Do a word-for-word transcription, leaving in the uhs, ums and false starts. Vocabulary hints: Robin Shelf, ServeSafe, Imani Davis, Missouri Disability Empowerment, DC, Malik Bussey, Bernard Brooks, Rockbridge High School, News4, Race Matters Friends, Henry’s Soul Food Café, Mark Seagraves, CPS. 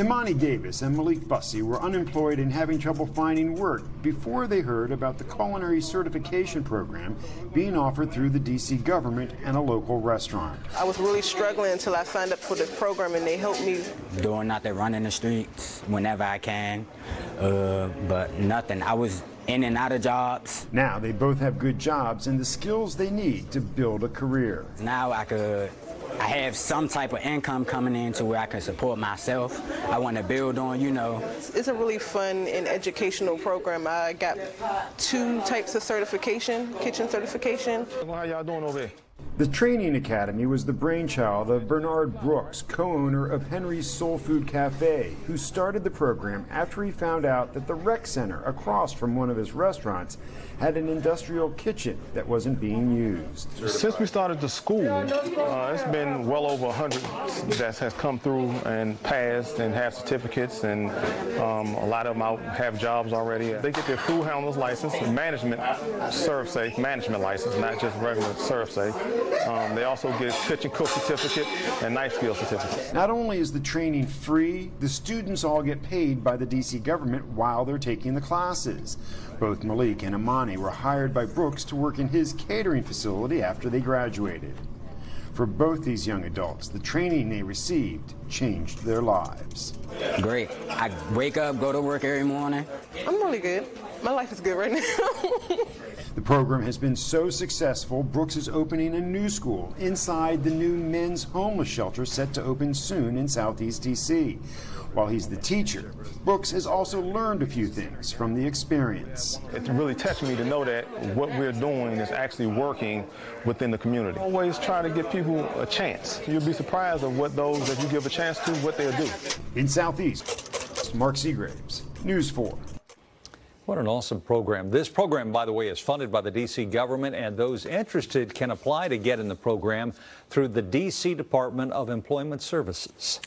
Imani Davis and Malik Bussey were unemployed and having trouble finding work before they heard about the culinary certification program being offered through the D C government and a local restaurant. I was really struggling until I signed up for this program, and they helped me. Doing nothing, running the streets whenever I can, uh, but nothing. I was in and out of jobs. Now they both have good jobs and the skills they need to build a career. Now I could, I have some type of income coming in to where I can support myself. I want to build on, you know. It's a really fun and educational program. I got two types of certification, kitchen certification. How y'all doing over here? The training academy was the brainchild of Bernard Brooks, co-owner of Henry's Soul Food Café, who started the program after he found out that the rec center across from one of his restaurants had an industrial kitchen that wasn't being used. Since we started the school, uh, it's been well over one hundred that has come through and passed and have certificates, and um, a lot of them out have jobs already. They get their food handler's license, management, ServeSafe management license, not just regular ServeSafe. Um, they also get kitchen cook certificate and knife skill certificate. Not only is the training free, the students all get paid by the D C government while they're taking the classes. Both Malik and Imani were hired by Brooks to work in his catering facility after they graduated. For both these young adults, the training they received changed their lives. Great. I wake up, go to work every morning. I'm really good. My life is good right now. The program has been so successful, Brooks is opening a new school inside the new men's homeless shelter set to open soon in Southeast D C While he's the teacher, Brooks has also learned a few things from the experience. It really touched me to know that what we're doing is actually working within the community. Always try to give people a chance. You'll be surprised at what those that you give a chance to, what they'll do. In Southeast, Mark Seagraves, News four. What an awesome program. This program, by the way, is funded by the D C government, and those interested can apply to get in the program through the D C Department of Employment Services.